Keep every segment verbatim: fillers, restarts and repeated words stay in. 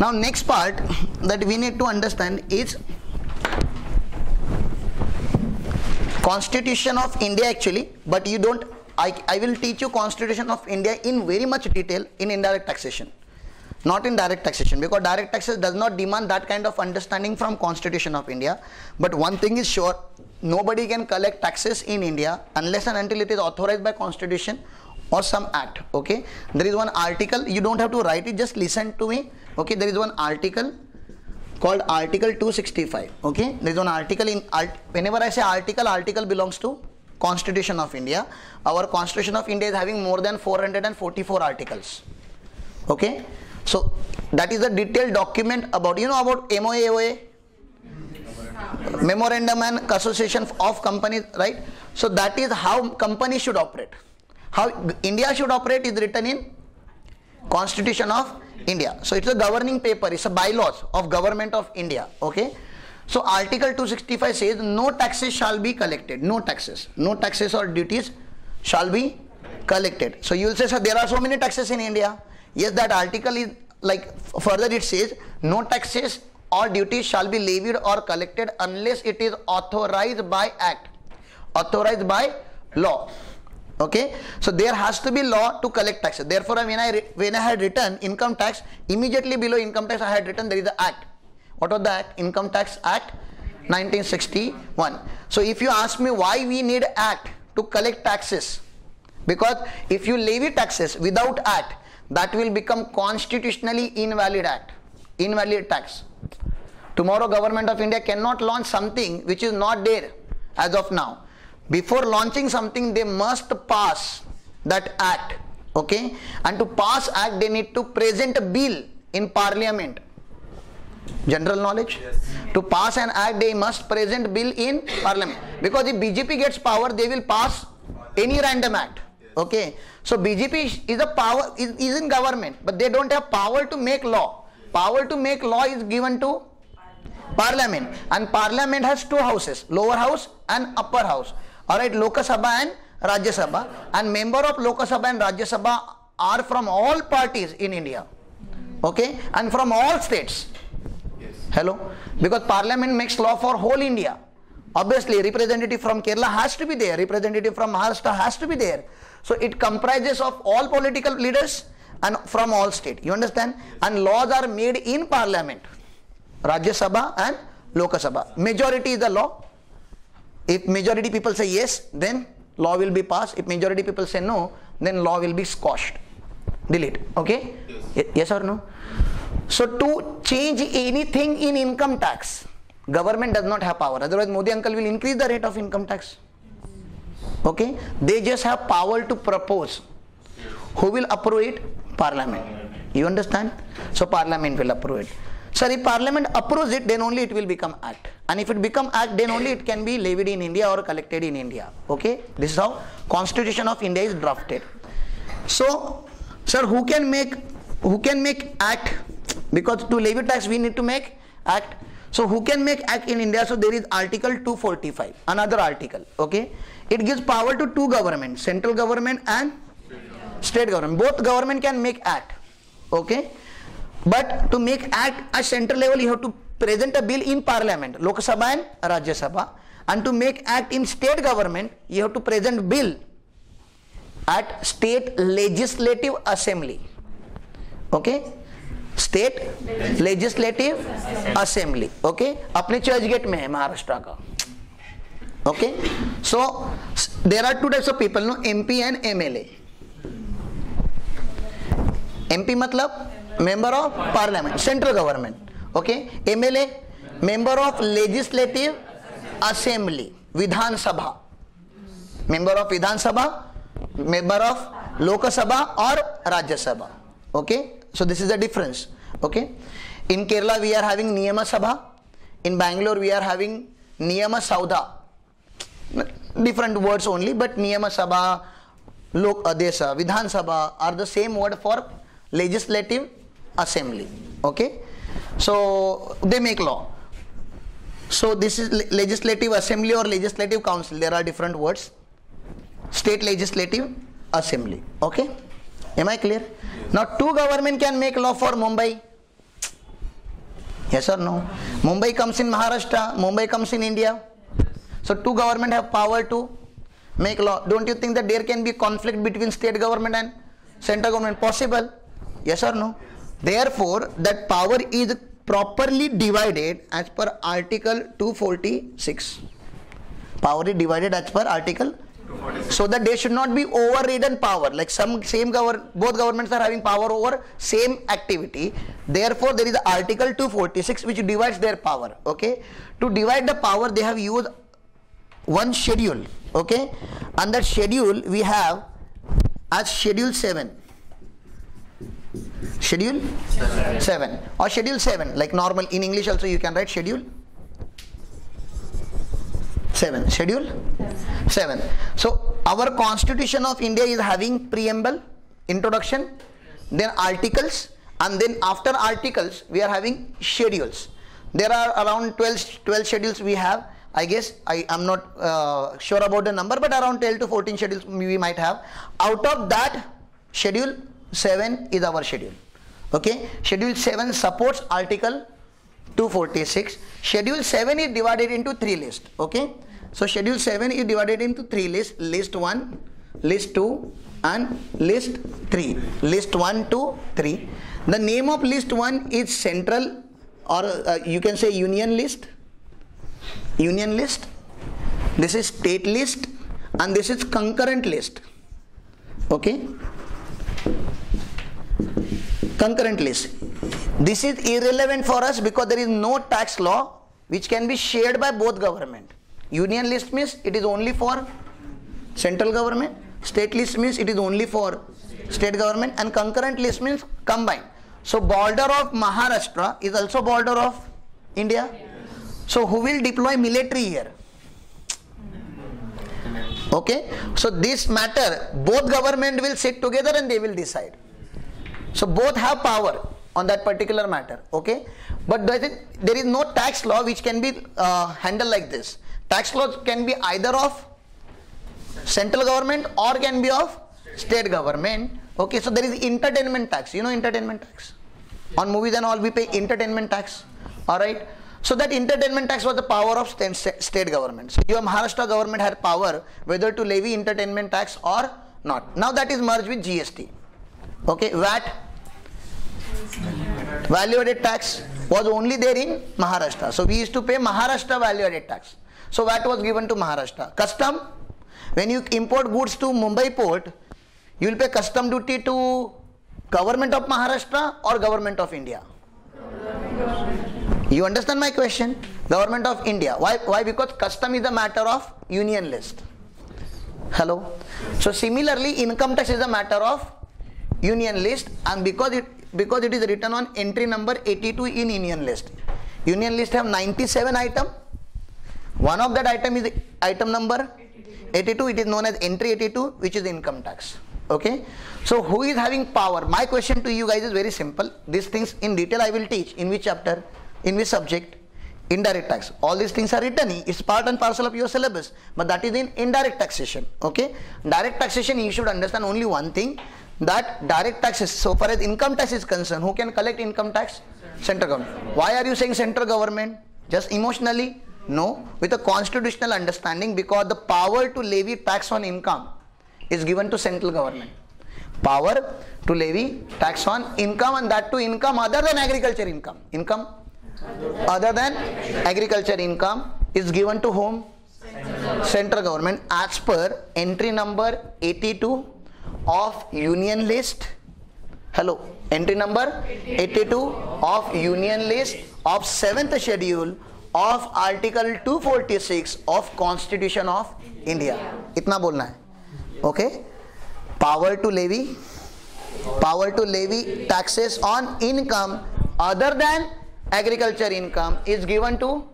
Now next part that we need to understand is Constitution of India actually, but you don't, I, I will teach you Constitution of India in very much detail in indirect taxation, not in direct taxation, because direct taxation does not demand that kind of understanding from Constitution of India. But one thing is sure, nobody can collect taxes in India unless and until it is authorized by Constitution or some act. Okay, there is one article, you don't have to write it, just listen to me. Okay, there is one article called Article two sixty-five. Okay, there is one article in art, whenever I say article, article belongs to Constitution of India. Our Constitution of India is having more than four hundred forty-four articles. Okay, so that is a detailed document about, you know, about M O A, A O A, Memorandum. Memorandum and Association of Companies, right? So that is how companies should operate. How India should operate is written in Constitution of India. So it's a governing paper, it's a bylaws of government of India. Okay, so Article two sixty-five says no taxes shall be collected, no taxes, no taxes or duties shall be collected. So you will say, sir, there are so many taxes in India. Yes, that article is like, further it says no taxes or duties shall be levied or collected unless it is authorized by act, authorized by law. Okay, so there has to be law to collect taxes. Therefore, when I, when I had written income tax, immediately below income tax I had written there is an act. What was the act? Income Tax Act nineteen sixty-one. So if you ask me why we need act to collect taxes, because if you levy taxes without act, that will become constitutionally invalid act, invalid tax. Tomorrow government of India cannot launch something which is not there as of now. Before launching something, they must pass that act. Okay, and to pass act, they need to present a bill in parliament. General knowledge? Yes. To pass an act, they must present bill in parliament. Because if B J P gets power, they will pass any random act. Okay, so B J P is a power, is, is in government, but they don't have power to make law. Power to make law is given to parliament, and parliament has two houses, lower house and upper house. Alright, Lok Sabha and Rajya Sabha, and member of Lok Sabha and Rajya Sabha are from all parties in India, okay, and from all states. Yes. Hello, because parliament makes law for whole India. Obviously, representative from Kerala has to be there, representative from Maharashtra has to be there. So it comprises of all political leaders and from all states. You understand? And laws are made in parliament, Rajya Sabha and Lok Sabha. Majority is the law. If majority people say yes, then law will be passed. If majority people say no, then law will be squashed. Delete. Okay? Yes, yes or no? So to change anything in income tax, government does not have power. Otherwise, Modi uncle will increase the rate of income tax. Okay, they just have power to propose. Who will approve it? Parliament. You understand? So parliament will approve it. Sir, if parliament approves it, then only it will become act, and if it become act, then only it can be levied in India or collected in India. Okay, this is how Constitution of India is drafted. So sir, who can make who can make act? Because to levy tax we need to make act. So who can make act in India? So there is Article two forty-five, another article. Okay, it gives power to two governments, central government and state government. Both government can make act. Okay, but to make act at central level, you have to present a bill in parliament, Lok Sabha and Rajya Sabha, and to make act in state government, you have to present bill at state legislative assembly. Okay, state legislative assembly. Okay, अपने Churchgate में है महाराष्ट्र का. Okay, so there are two types of people, no, MP and MLA. MP मतलब member of parliament, central government. Okay, MLA member of legislative assembly, Vidhan Sabha, member of Vidhan Sabha, member of Lok Sabha और Rajya Sabha. Okay, so this is the difference. Okay, in Kerala we are having Niyama Sabha, in Bangalore we are having Niyama Saudha, different words only, but Niyama Sabha, Lok Adesa, Vidhan Sabha are the same word for legislative assembly. Okay, so they make law. So this is legislative assembly or legislative council, there are different words. State legislative assembly. Okay, am I clear? Yes. Now two government can make law for Mumbai. Yes or no? Mumbai comes in Maharashtra, Mumbai comes in India. So two government have power to make law. Don't you think that there can be conflict between state government and central government? Possible? Yes or no? Therefore, that power is properly divided as per Article two forty-six. Power is divided as per Article two forty-six. So that there should not be overridden power. Like some same govern both governments are having power over same activity. Therefore, there is Article two forty-six which divides their power. Okay. To divide the power, they have used one schedule. Okay. Under schedule, we have as Schedule seven. Schedule seven. seven or Schedule seven, like normal in English also you can write Schedule seven. Schedule yes. seven. So our Constitution of India is having preamble, introduction, then articles, and then after articles we are having schedules. There are around twelve, twelve schedules we have. I guess I am not uh, sure about the number, but around twelve to fourteen schedules we might have. Out of that, Schedule seven is our schedule. Okay. Schedule seven supports Article two forty-six. Schedule seven is divided into three lists. Okay. So Schedule seven is divided into three lists. List one, List two and List three. List one, two, three. The name of List one is Central, or uh, you can say Union List. Union List. This is State List and this is Concurrent List. Okay. Concurrent list. This is irrelevant for us because there is no tax law which can be shared by both government. Union list means it is only for central government. State list means it is only for state government. And concurrent list means combined. So border of Maharashtra is also border of India. So who will deploy military here? Okay. So this matter both government will sit together and they will decide. So both have power on that particular matter, okay? But there is no tax law which can be uh, handled like this. Tax laws can be either of central government or can be of state government, okay? So there is entertainment tax. You know entertainment tax? On movies and all we pay entertainment tax, alright? So that entertainment tax was the power of state government. So your Maharashtra government had power whether to levy entertainment tax or not. Now that is merged with G S T. Okay, V A T, value added tax was only there in Maharashtra. So we used to pay Maharashtra value added tax. So V A T was given to Maharashtra. Custom, when you import goods to Mumbai port, you will pay custom duty to government of Maharashtra or government of India. You understand my question? Government of India. Why? Why? Because custom is a matter of union list. Hello. So similarly, income tax is a matter of Union list, and because it because it is written on entry number eighty-two in Union list. Union list have ninety-seven item. One of that item is item number eighty-two. It is known as entry eighty-two, which is income tax. Okay. So who is having power? My question to you guys is very simple. These things in detail I will teach in which chapter, in which subject, indirect tax. All these things are written. It's part and parcel of your syllabus. But that is in indirect taxation. Okay. Direct taxation you should understand only one thing. That direct taxes, so far as income tax is concerned, who can collect income tax? Central government. Why are you saying central government? Just emotionally? No. With a constitutional understanding, because the power to levy tax on income is given to central government. Power to levy tax on income, and that to income other than agriculture income. Income other than agriculture income is given to whom? Central government, as per entry number eighty-two. Of union list. Hello. Entry number eighty-two of union list of seventh schedule of Article two forty-six of Constitution of India. Itna bolna hai. Okay. Power to levy. Power to levy taxes on income other than agriculture income is given to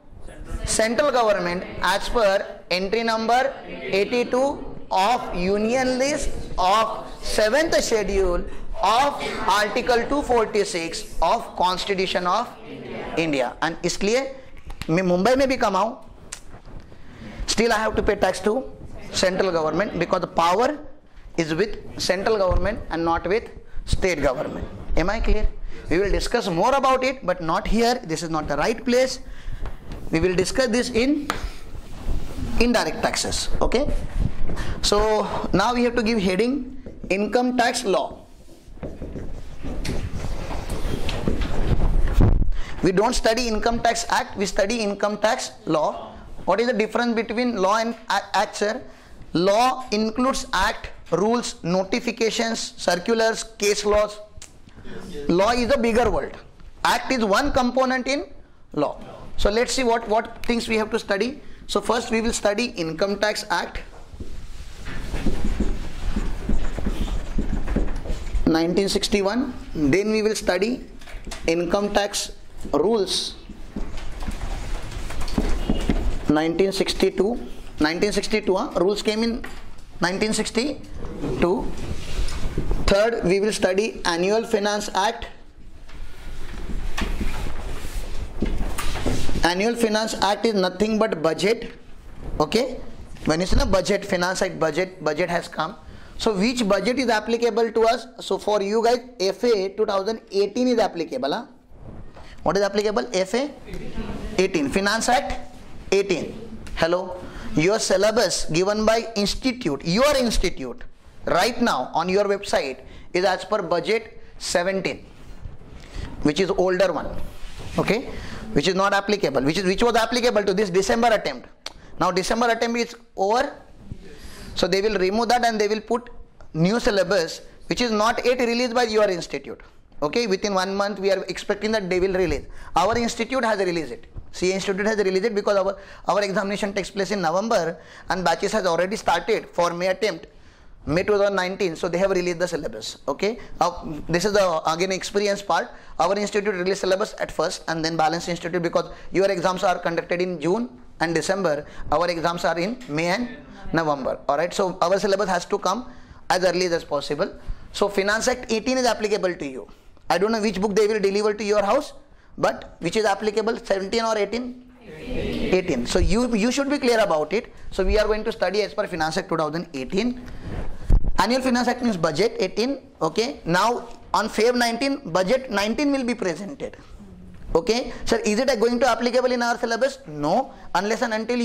central government as per entry number eighty-two of union list of seventh schedule of Article two forty-six of Constitution of India, India. And इसलिए मैं मुंबई में भी कमाऊं, still I have to pay tax to central government because the power is with central government and not with state government. Am I clear? We will discuss more about it, but not here. This is not the right place. We will discuss this in indirect taxes. Okay. So now we have to give heading income tax law. We don't study income tax act, we study income tax law. What is the difference between law and act, sir? Law includes act, rules, notifications, circulars, case laws. Yes. Law is the bigger world. Act is one component in law. So let's see what, what things we have to study. So first we will study Income Tax Act nineteen sixty-one. Then we will study Income Tax Rules nineteen sixty-two. nineteen sixty-two, huh? Rules came in nineteen sixty-two. Third, we will study Annual Finance Act. Annual Finance Act is nothing but budget. Okay, when it's in a budget, Finance Act, budget, budget has come. So which budget is applicable to us? So for you guys, F A twenty eighteen is applicable. Huh? What is applicable? F A eighteen. Finance Act eighteen. Hello. Your syllabus given by institute, your institute right now on your website is as per budget seventeen, which is older one, okay, which is not applicable, which is which was applicable to this December attempt. Now December attempt is over, so they will remove that and they will put new syllabus which is not yet released by your institute. Okay, within one month we are expecting that they will release. Our institute has released it. C A Institute has released it because our, our examination takes place in November and batches has already started for May attempt, May twenty nineteen, so they have released the syllabus. Okay, uh, this is the again experience part. Our institute released syllabus at first and then balance institute, because your exams are conducted in June and December, our exams are in May and November. Alright, so our syllabus has to come as early as possible. So Finance Act eighteen is applicable to you. I don't know which book they will deliver to your house, but which is applicable, seventeen or eighteen? eighteen. eighteen. So you, you should be clear about it. So we are going to study as per Finance Act twenty eighteen. Annual Finance Act means budget eighteen. Okay. Now on February nineteenth, budget nineteen will be presented. Okay. Sir, is it going to applicable in our syllabus? No. Unless and until you